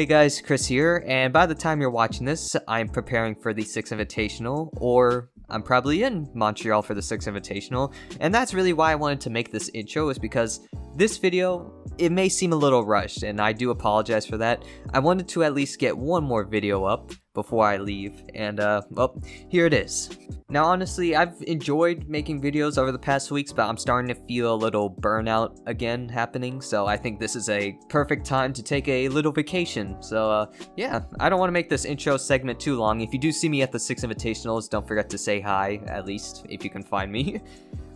Hey guys, Chris here, and by the time you're watching this, I'm preparing for the Six Invitational, or I'm probably in Montreal for the Six Invitational, and that's really why I wanted to make this intro, is because this video, it may seem a little rushed, and I do apologize for that. I wanted to at least get one more video up before I leave, and well, here it is. Now honestly, I've enjoyed making videos over the past weeks, but I'm starting to feel a little burnout again happening, so I think this is a perfect time to take a little vacation. So yeah, I don't want to make this intro segment too long. If you do see me at the Six Invitationals, don't forget to say hi, at least, if you can find me.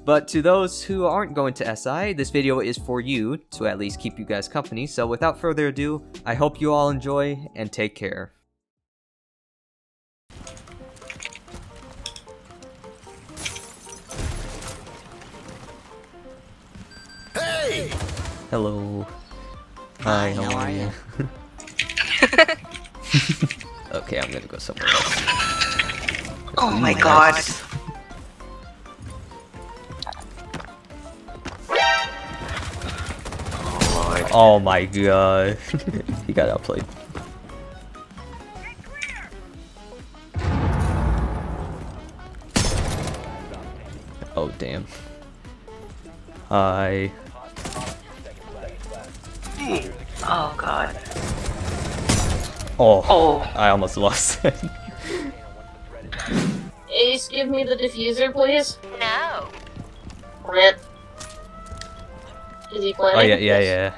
But to those who aren't going to SI, this video is for you, to at least keep you guys company, so without further ado, I hope you all enjoy, and take care. Hello. Hi, how are you? Okay, I'm gonna go somewhere else. Oh my god. Oh, oh my god. He got outplayed. Oh damn. Hi. Oh god. Oh. I almost lost it. Ace, give me the diffuser, please. No. Rip. Is he planning? Oh yeah.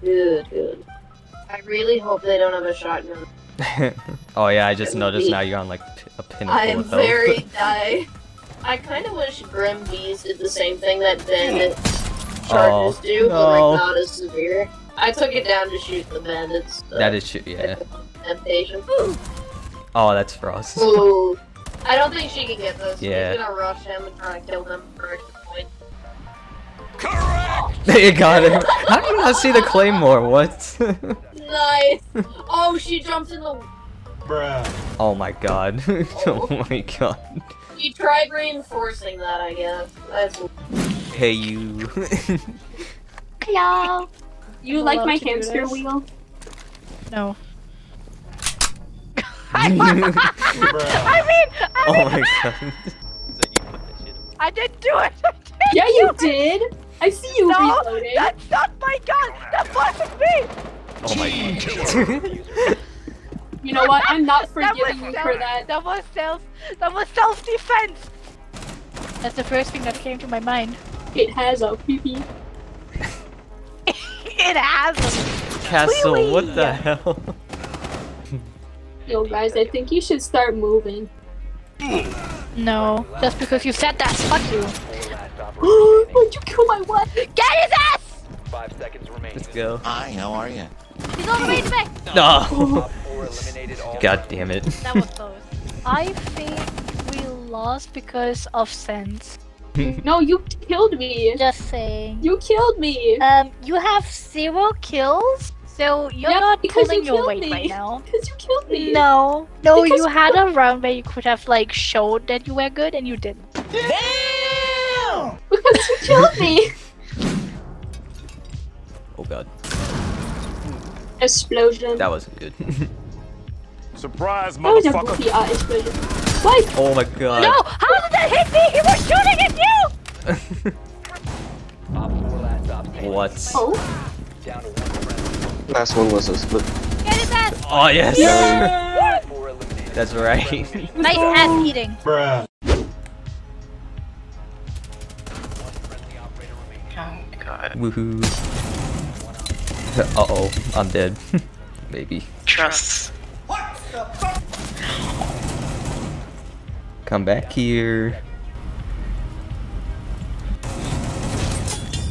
Good, good. I really hope they don't have a shotgun. Oh yeah, I just noticed now you're on like a pinnacle of health. I'm very die. I kind of wish Grim Bees did the same thing that Bandit charges do, but like not as severe. I took it down to shoot the bandits. So that is true, yeah. Temptation. Ooh. Oh, that's Frost. Ooh. I don't think she can get this. Yeah. She's gonna rush him and try to kill them for a point. Correct! You got it. How do you not see the claymore? What? Nice. Oh, she jumps in the. Bruh. Oh my god. Oh. Oh my god. She tried reinforcing that, I guess. That's. Hey you. Hey y'all. You like my hamster wheel? No. I mean, oh my god. I didn't do it. Yeah, you did. I see you reloading. That's not my gun. That wasn't me. Oh my god. You know what? I'm not forgiving you for that. That was self-defense. That's the first thing that came to my mind. It has a pee-pee. It has a castle. Wee-wee. What the hell? Yo guys, I think you should start moving. No, just because you said that. Fuck you. Why'd you kill my wife? Get his ass! 5 seconds remaining. Let's go. Hi, how are you? He's all the way back. No. God damn it. That was close. I think we lost because of sense. No, you killed me. Just saying. You killed me. You have 0 kills, so you're not pulling your weight right now. Because you killed me. No, no, because you had a round where you could have like showed that you were good and you didn't. Damn! Because you killed me. Oh god. Explosion. That wasn't good. Surprise, motherfucker! Explosion. What? Oh my god. No! How did that hit me? He was shooting at you! What? Oh? Last one was a split. Get his ass! Oh yes! Yeah. That's right. Nice ass eating. Bruh. Oh god. Woohoo. Uh-oh, I'm dead. Maybe. Trust. What the fuck? Come back here.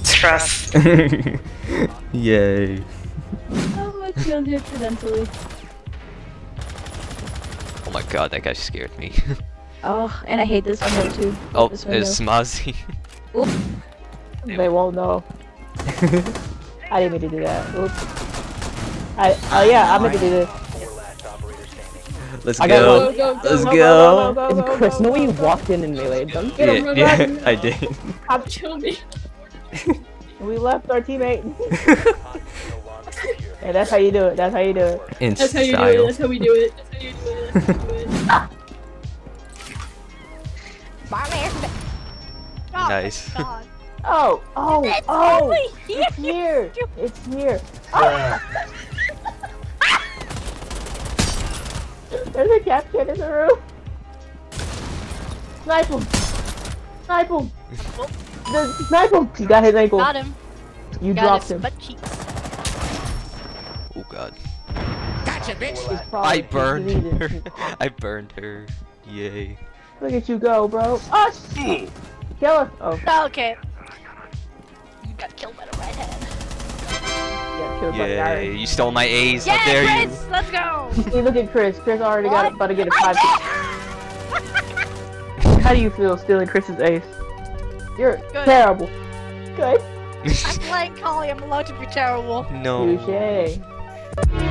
Trust. Yay. How much you'll do accidentally? Oh my god, that guy scared me. Oh, and I hate this window too. Oh, it's Smazzy. They won't know. I didn't mean to do that. Oops. I'm gonna do this. Let's go. Let's go. Chris, no way you walked in and meleeed them. Yeah, I did. Cop killed me. We left our teammate. Yeah, that's how you do it. That's how you do it. In style. That's how you do it. That's how we do it. That's how you do it. That's how you do it. Oh, nice. Oh, oh, oh! It's here! It's here! Oh. There's a cat kid in the room! Snipe him! Snipe him! Snipe him! You got his ankle. Got him. You got dropped him. Oh god. Gotcha, bitch! I burned her. I burned her. Yay. Look at you go, bro. Oh, shit! Kill her! Oh. Okay. You got killed by the redhead. Yeah, you stole my A's. Yeah, Chris! You. Let's go! Hey, look at Chris. Chris already got about to get a 5. How do you feel stealing Chris's ace? You're good. Terrible. Good. I'm like Collie. I'm allowed to be terrible. No. Touché.